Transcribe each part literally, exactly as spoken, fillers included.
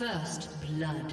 First blood.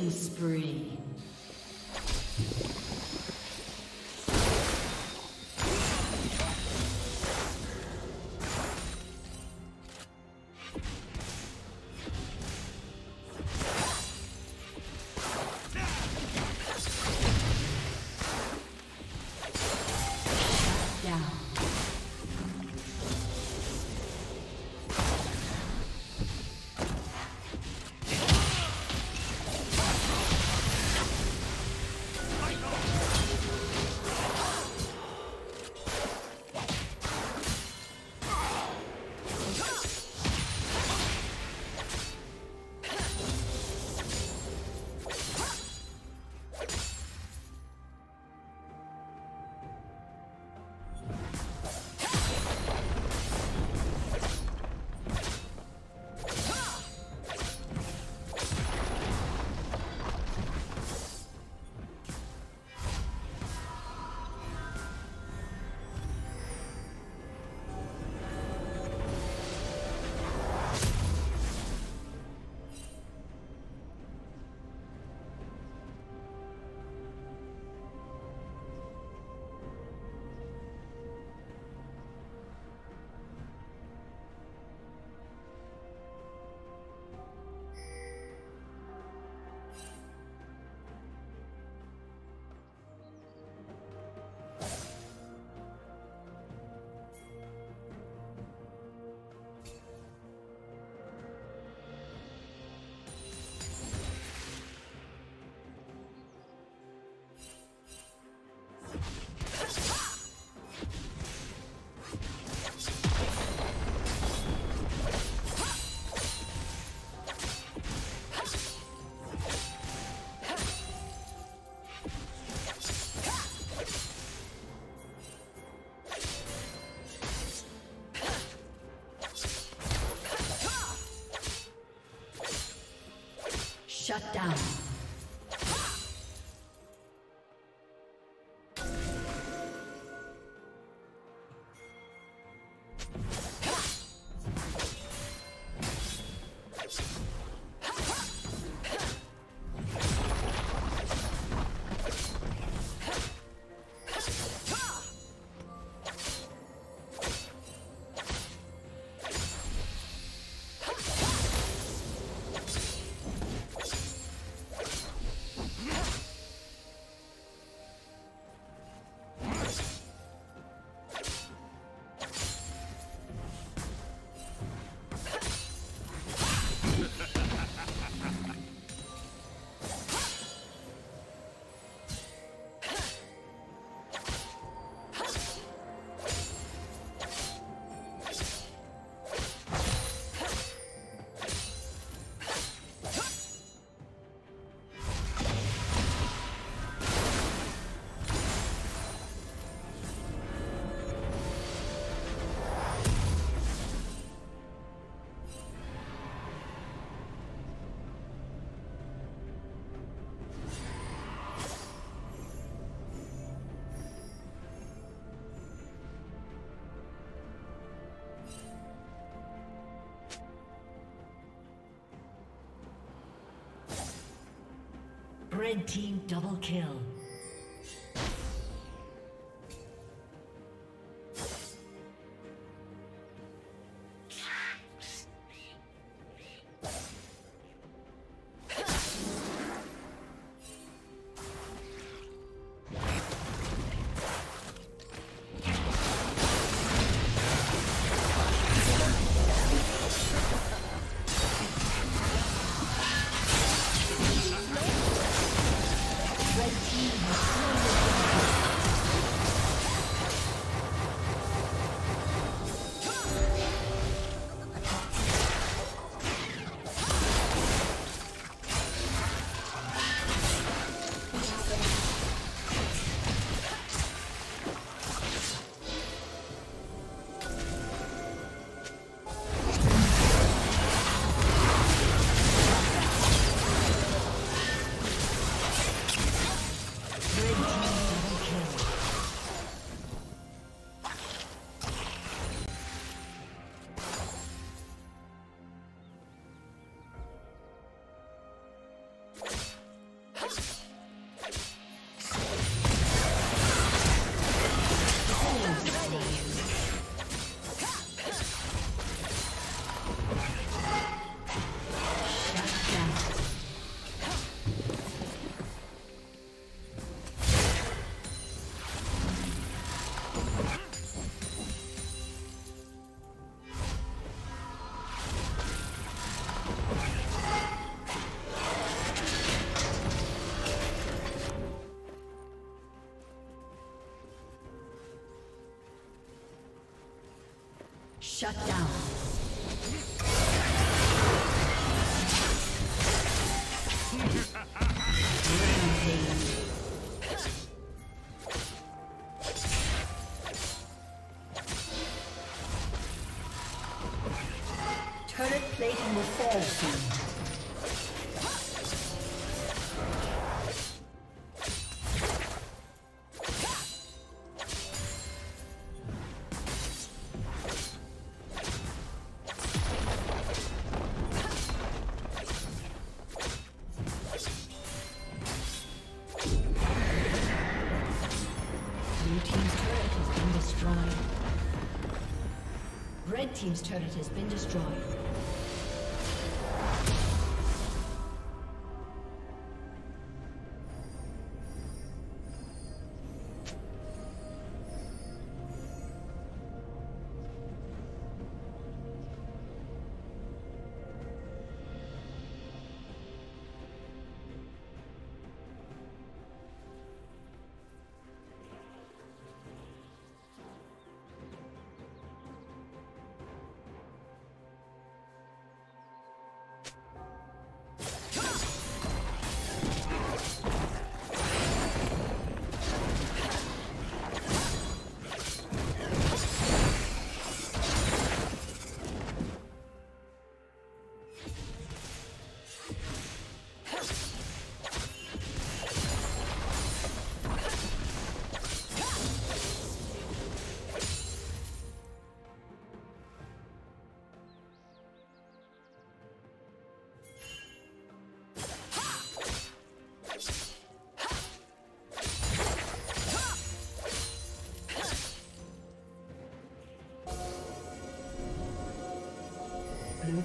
Killing spree. Shut down. Red team double kill. Team Shut down. Turret plating will fall soon. Team's turret has been destroyed. Blue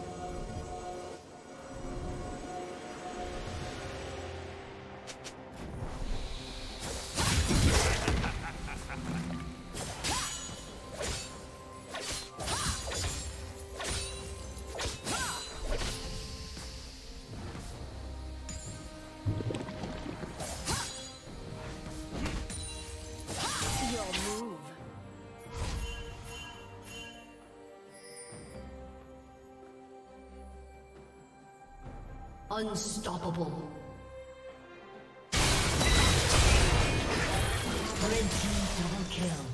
Unstoppable. Red team double kill.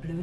Blue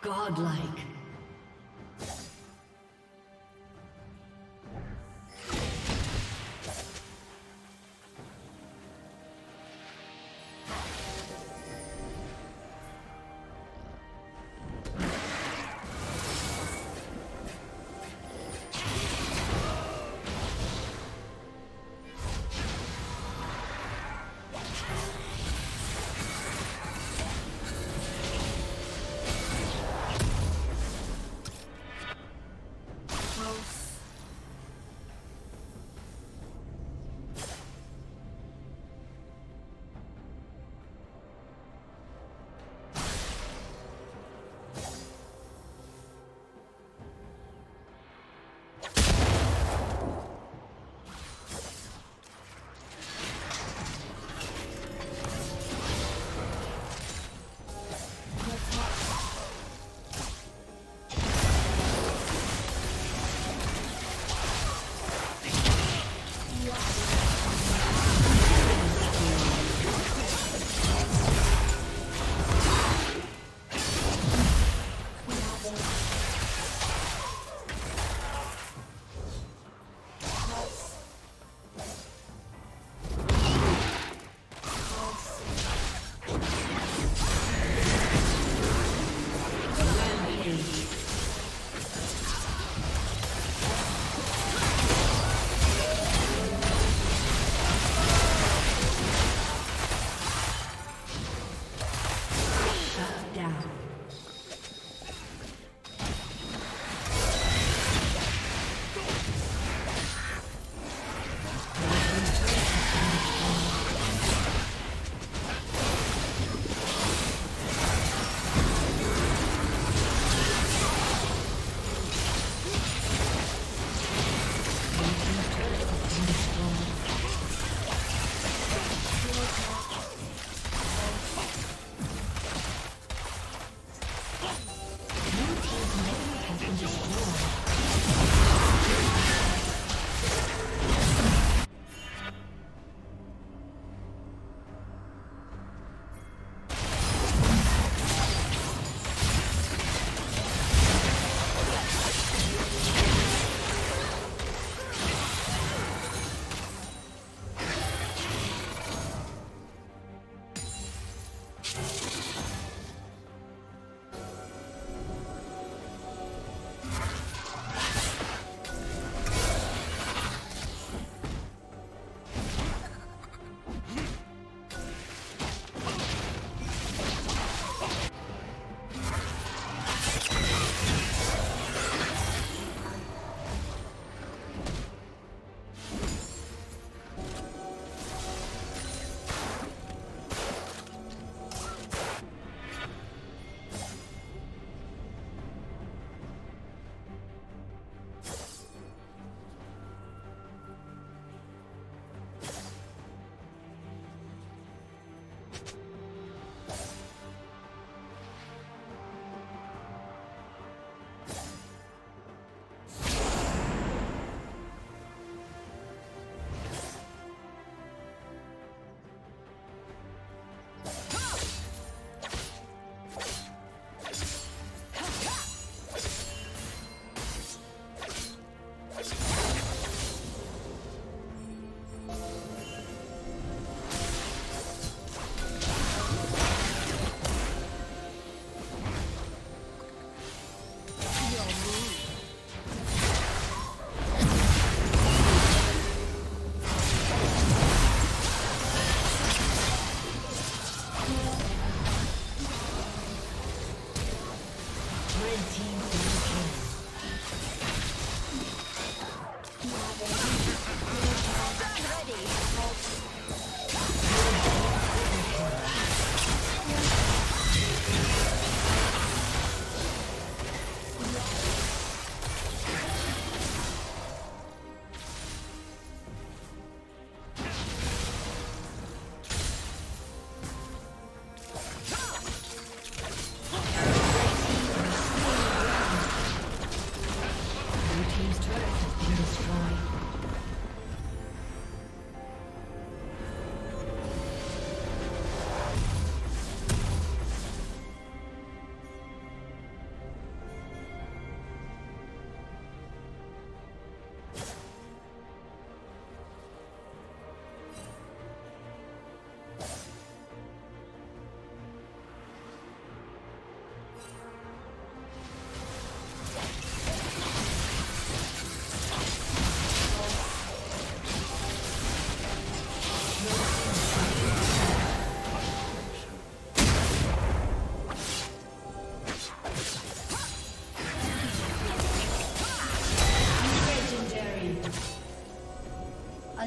Godlike.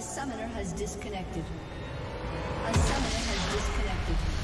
A summoner has disconnected. A summoner has disconnected.